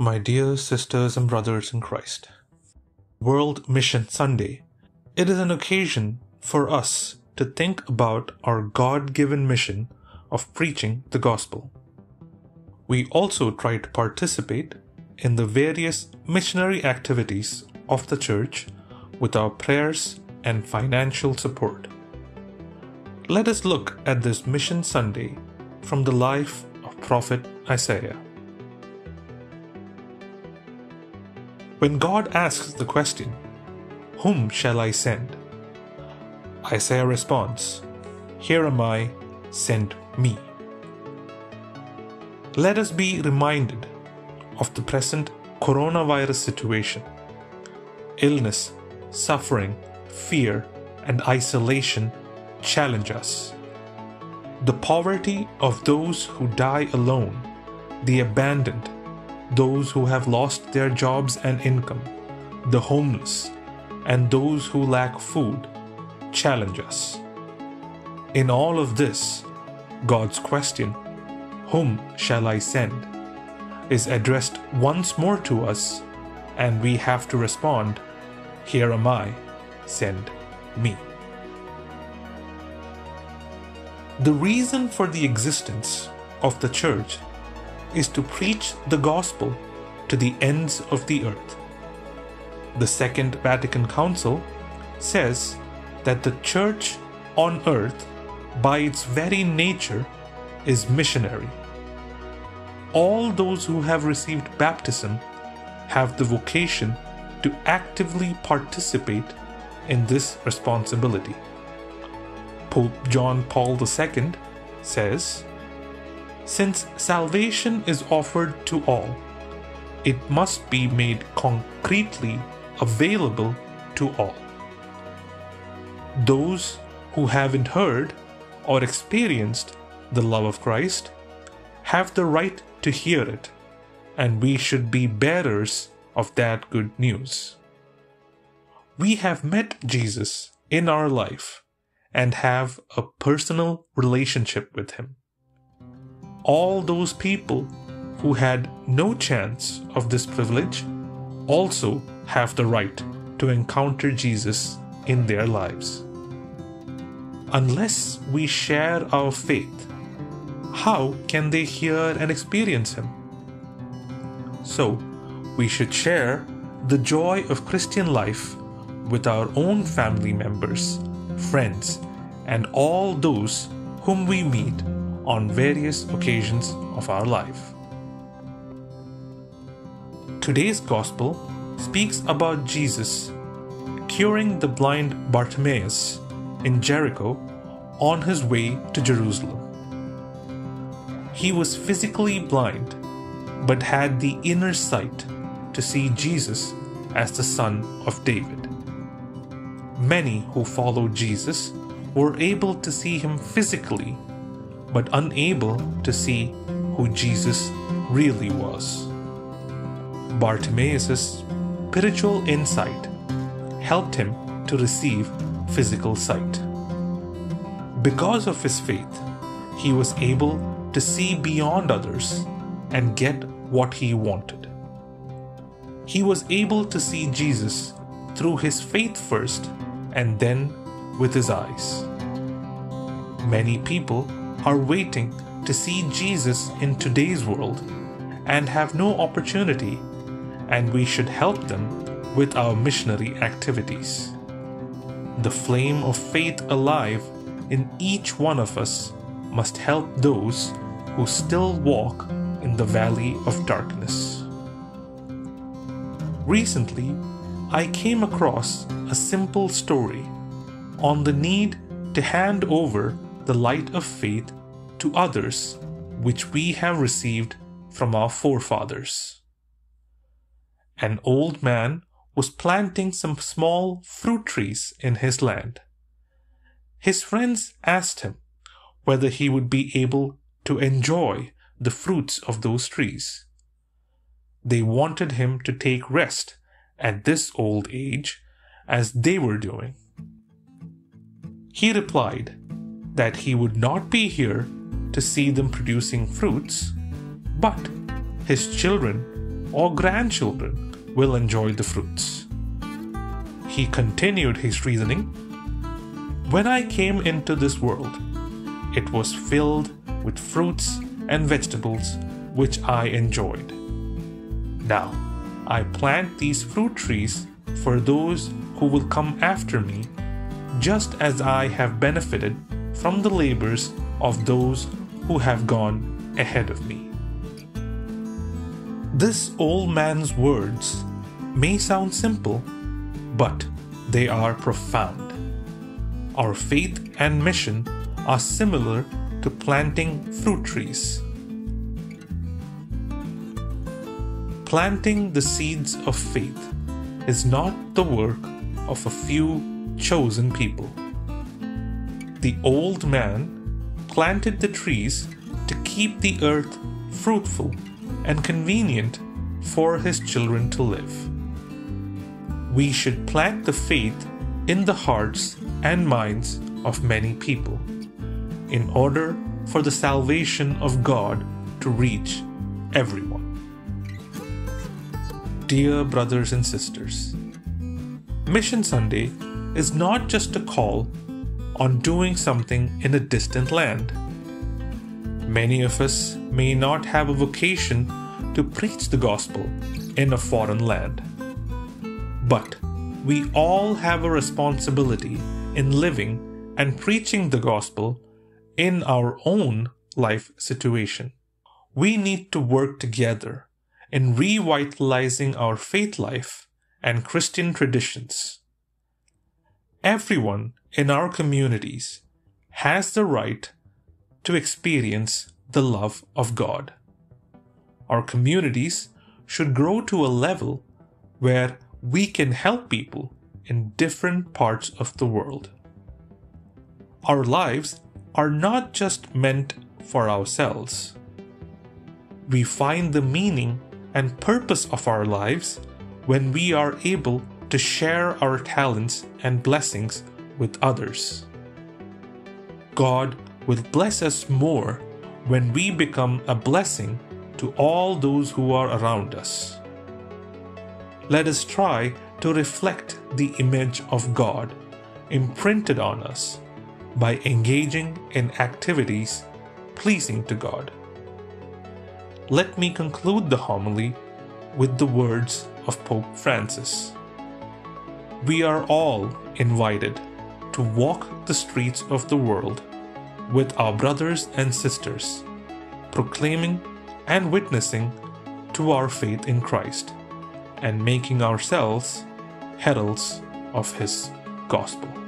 My dear sisters and brothers in Christ, World Mission Sunday. It is an occasion for us to think about our God-given mission of preaching the gospel. We also try to participate in the various missionary activities of the Church with our prayers and financial support. Let us look at this Mission Sunday from the life of Prophet Isaiah. When God asks the question, "Whom shall I send?" Isaiah responds, "Here am I, send me." Let us be reminded of the present coronavirus situation. Illness, suffering, fear, and isolation challenge us. The poverty of those who die alone, the abandoned, those who have lost their jobs and income, the homeless, and those who lack food challenge us. In all of this, God's question, "Whom shall I send?" is addressed once more to us, and we have to respond, "Here am I, send me." The reason for the existence of the Church is to preach the gospel to the ends of the earth. The Second Vatican Council says that the Church on earth, by its very nature, is missionary. All those who have received baptism have the vocation to actively participate in this responsibility. Pope John Paul II says, "Since salvation is offered to all, it must be made concretely available to all." Those who haven't heard or experienced the love of Christ have the right to hear it, and we should be bearers of that good news. We have met Jesus in our life and have a personal relationship with him. All those people who had no chance of this privilege also have the right to encounter Jesus in their lives. Unless we share our faith, how can they hear and experience him? So, we should share the joy of Christian life with our own family members, friends, and all those whom we meet on various occasions of our life. Today's Gospel speaks about Jesus curing the blind Bartimaeus in Jericho on his way to Jerusalem. He was physically blind, but had the inner sight to see Jesus as the Son of David. Many who followed Jesus were able to see him physically, but unable to see who Jesus really was. Bartimaeus' spiritual insight helped him to receive physical sight. Because of his faith, he was able to see beyond others and get what he wanted. He was able to see Jesus through his faith first and then with his eyes. Many people are waiting to see Jesus in today's world and have no opportunity, and we should help them with our missionary activities. The flame of faith alive in each one of us must help those who still walk in the valley of darkness. Recently, I came across a simple story on the need to hand over the light of faith to others, which we have received from our forefathers. An old man was planting some small fruit trees in his land. His friends asked him whether he would be able to enjoy the fruits of those trees. They wanted him to take rest at this old age, as they were doing. He replied that he would not be here to see them producing fruits, but his children or grandchildren will enjoy the fruits. He continued his reasoning, "When I came into this world, it was filled with fruits and vegetables which I enjoyed. Now, I plant these fruit trees for those who will come after me, just as I have benefited from the labors of those who have gone ahead of me." This old man's words may sound simple, but they are profound. Our faith and mission are similar to planting fruit trees. Planting the seeds of faith is not the work of a few chosen people. The old man planted the trees to keep the earth fruitful and convenient for his children to live. We should plant the faith in the hearts and minds of many people in order for the salvation of God to reach everyone. Dear brothers and sisters, Mission Sunday is not just a call on doing something in a distant land. Many of us may not have a vocation to preach the gospel in a foreign land, but we all have a responsibility in living and preaching the gospel in our own life situation. We need to work together in revitalizing our faith life and Christian traditions. Everyone in our communities has the right to experience the love of God. Our communities should grow to a level where we can help people in different parts of the world. Our lives are not just meant for ourselves. We find the meaning and purpose of our lives when we are able to share our talents and blessings with others. God will bless us more when we become a blessing to all those who are around us. Let us try to reflect the image of God imprinted on us by engaging in activities pleasing to God. Let me conclude the homily with the words of Pope Francis. We are all invited to walk the streets of the world with our brothers and sisters, proclaiming and witnessing to our faith in Christ, and making ourselves heralds of His gospel.